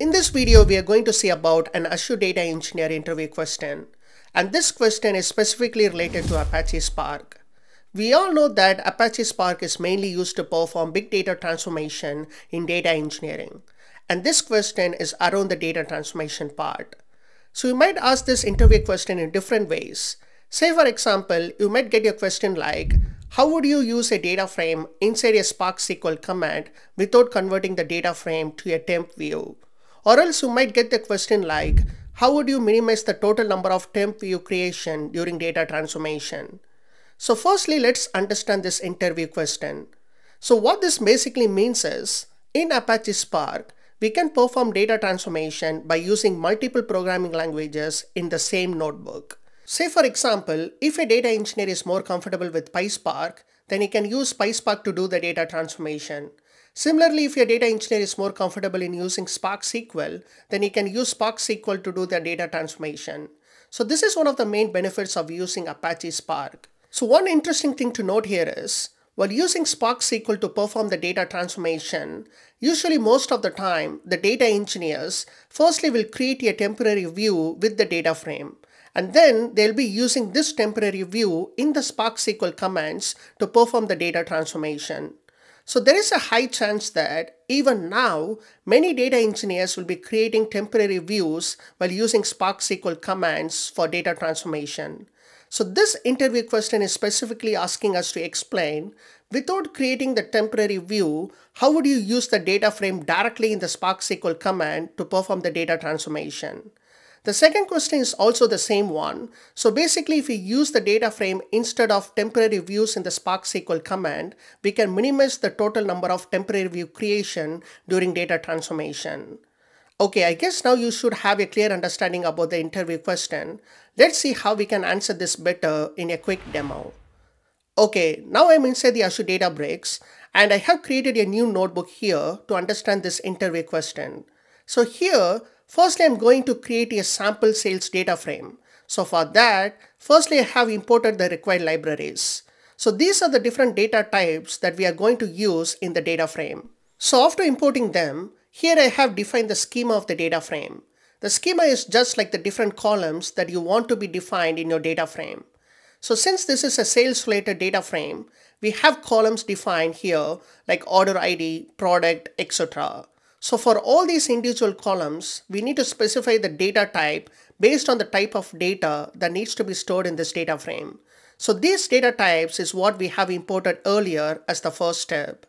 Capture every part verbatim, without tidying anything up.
In this video, we are going to see about an Azure Data Engineer interview question, and this question is specifically related to Apache Spark. We all know that Apache Spark is mainly used to perform big data transformation in data engineering, and this question is around the data transformation part. So you might ask this interview question in different ways. Say for example, you might get your question like, how would you use a data frame inside a Spark S Q L command without converting the data frame to a temp view? Or else you might get the question like, how would you minimize the total number of temp view creation during data transformation? So firstly, let's understand this interview question. So what this basically means is, in Apache Spark, we can perform data transformation by using multiple programming languages in the same notebook. Say for example, if a data engineer is more comfortable with PySpark, then he can use PySpark to do the data transformation. Similarly, if your data engineer is more comfortable in using Spark S Q L, then you can use Spark S Q L to do the data transformation. So this is one of the main benefits of using Apache Spark. So one interesting thing to note here is, while using Spark S Q L to perform the data transformation, usually most of the time, the data engineers firstly will create a temporary view with the data frame, and then they'll be using this temporary view in the Spark S Q L commands to perform the data transformation. So there is a high chance that even now, many data engineers will be creating temporary views while using Spark S Q L commands for data transformation. So this interview question is specifically asking us to explain, without creating the temporary view, how would you use the data frame directly in the Spark S Q L command to perform the data transformation? The second question is also the same one. So basically, if we use the data frame instead of temporary views in the Spark S Q L command, we can minimize the total number of temporary view creation during data transformation. Okay, I guess now you should have a clear understanding about the interview question. Let's see how we can answer this better in a quick demo. Okay, now I'm inside the Azure Databricks, and I have created a new notebook here to understand this interview question. So here, firstly, I'm going to create a sample sales data frame. So for that, firstly, I have imported the required libraries. So these are the different data types that we are going to use in the data frame. So after importing them, here I have defined the schema of the data frame. The schema is just like the different columns that you want to be defined in your data frame. So since this is a sales related data frame, we have columns defined here like order I D, product, et cetera. So for all these individual columns, we need to specify the data type based on the type of data that needs to be stored in this data frame. So these data types is what we have imported earlier as the first step.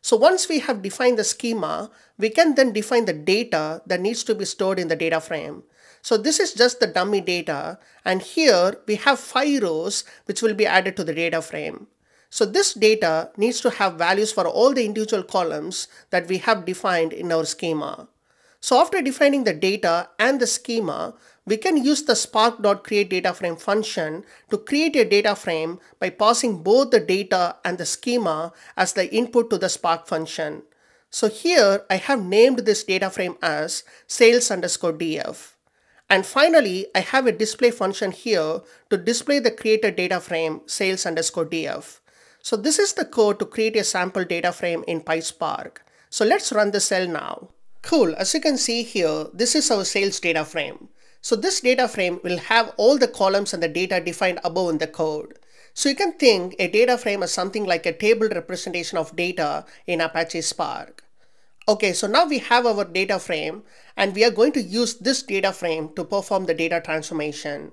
So once we have defined the schema, we can then define the data that needs to be stored in the data frame. So this is just the dummy data, and here we have five rows which will be added to the data frame. So this data needs to have values for all the individual columns that we have defined in our schema. So after defining the data and the schema, we can use the spark.createDataFrame function to create a data frame by passing both the data and the schema as the input to the Spark function. So here I have named this data frame as sales underscore df. And finally, I have a display function here to display the created data frame sales underscore df. So this is the code to create a sample data frame in PySpark. So let's run the cell now. Cool, as you can see here, this is our sales data frame. So this data frame will have all the columns and the data defined above in the code. So you can think a data frame as something like a table representation of data in Apache Spark. Okay, so now we have our data frame, and we are going to use this data frame to perform the data transformation.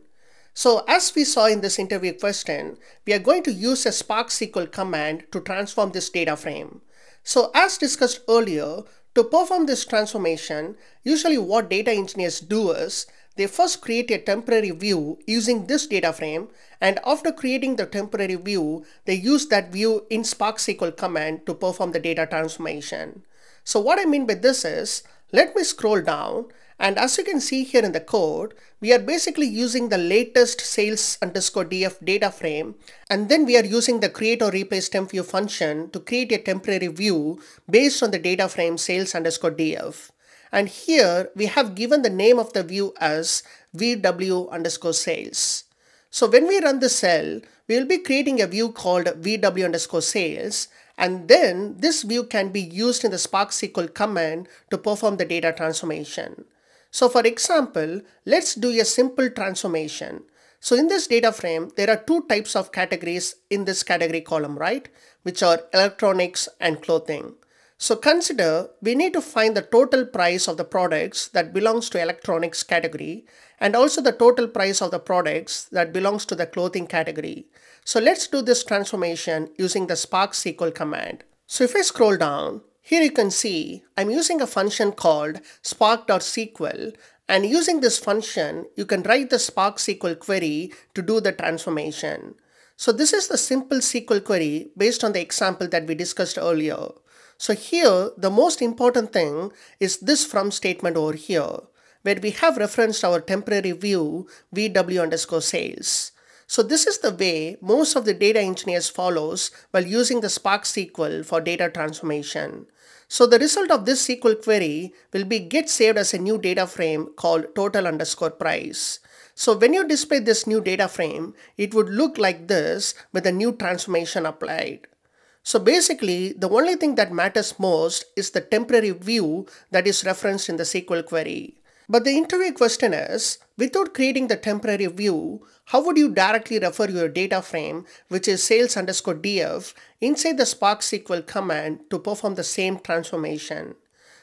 So as we saw in this interview question, we are going to use a Spark S Q L command to transform this data frame. So as discussed earlier, to perform this transformation, usually what data engineers do is, they first create a temporary view using this data frame, and after creating the temporary view, they use that view in Spark S Q L command to perform the data transformation. So what I mean by this is, let me scroll down, and as you can see here in the code, we are basically using the latest sales underscore df data frame, and then we are using the create or replace temp view function to create a temporary view based on the data frame sales underscore df. And here we have given the name of the view as vw underscore sales. So when we run the cell, we will be creating a view called vw underscore sales, And then this view can be used in the Spark S Q L command to perform the data transformation. So for example, let's do a simple transformation. So in this data frame, there are two types of categories in this category column, right? Which are electronics and clothing. So consider we need to find the total price of the products that belongs to electronics category and also the total price of the products that belongs to the clothing category. So let's do this transformation using the Spark S Q L command. So if I scroll down, here you can see I'm using a function called spark dot S Q L, and using this function you can write the Spark S Q L query to do the transformation. So this is the simple S Q L query based on the example that we discussed earlier. So here, the most important thing is this from statement over here, where we have referenced our temporary view, vw underscore sales. So this is the way most of the data engineers follows while using the Spark S Q L for data transformation. So the result of this S Q L query will be get saved as a new data frame called total underscore price. So when you display this new data frame, it would look like this with a new transformation applied. So basically, the only thing that matters most is the temporary view that is referenced in the S Q L query. But the interview question is, without creating the temporary view, how would you directly refer your data frame, which is sales underscore df, inside the Spark S Q L command to perform the same transformation?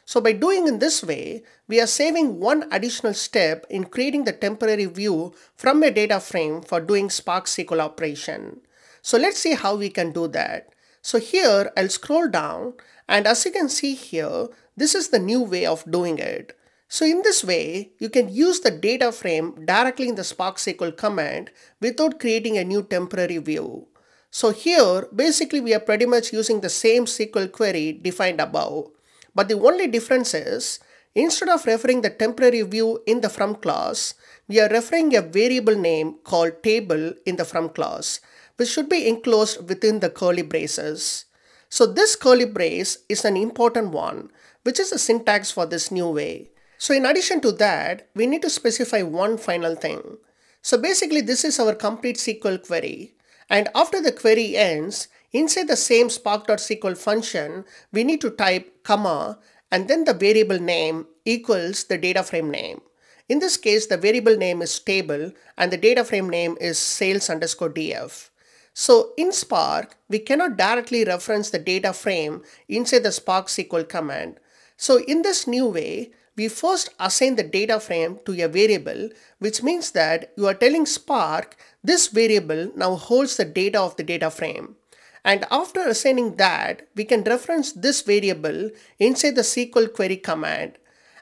So by doing in this way, we are saving one additional step in creating the temporary view from a data frame for doing Spark S Q L operation. So let's see how we can do that. So here I'll scroll down, and as you can see here, this is the new way of doing it. So in this way, you can use the data frame directly in the Spark S Q L command without creating a new temporary view. So here, basically we are pretty much using the same S Q L query defined above. But the only difference is, instead of referring the temporary view in the from class, we are referring a variable name called table in the from class, which should be enclosed within the curly braces. So this curly brace is an important one, which is the syntax for this new way. So in addition to that, we need to specify one final thing. So basically this is our complete S Q L query. And after the query ends, inside the same spark dot S Q L function, we need to type comma and then the variable name equals the data frame name. In this case, the variable name is table and the data frame name is sales underscore df. So in Spark, we cannot directly reference the data frame inside the Spark S Q L command. So in this new way, we first assign the data frame to a variable, which means that you are telling Spark this variable now holds the data of the data frame. And after assigning that, we can reference this variable inside the S Q L query command.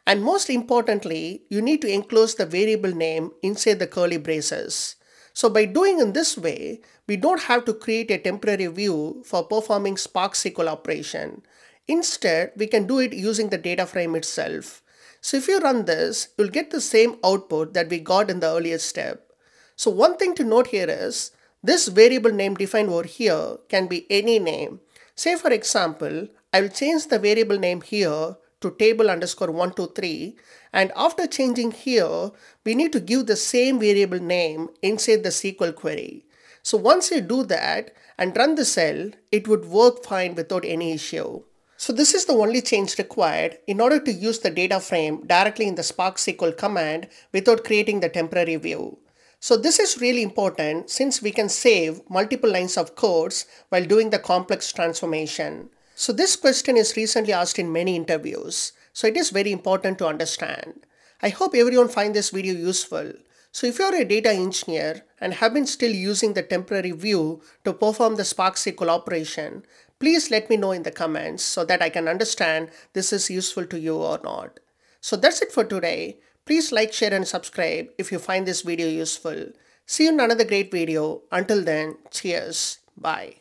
And most importantly, you need to enclose the variable name inside the curly braces. So by doing in this way, we don't have to create a temporary view for performing Spark S Q L operation. Instead, we can do it using the data frame itself. So if you run this, you'll get the same output that we got in the earlier step. So one thing to note here is, this variable name defined over here can be any name. Say for example, I will change the variable name here to table underscore one, two, three. And after changing here, we need to give the same variable name inside the S Q L query. So once you do that and run the cell, it would work fine without any issue. So this is the only change required in order to use the data frame directly in the Spark S Q L command without creating the temporary view. So this is really important since we can save multiple lines of codes while doing the complex transformation. So this question is recently asked in many interviews, so it is very important to understand. I hope everyone finds this video useful. So if you are a data engineer and have been still using the temporary view to perform the Spark S Q L operation, please let me know in the comments so that I can understand this is useful to you or not. So that's it for today. Please like, share and subscribe if you find this video useful. See you in another great video. Until then, cheers. Bye.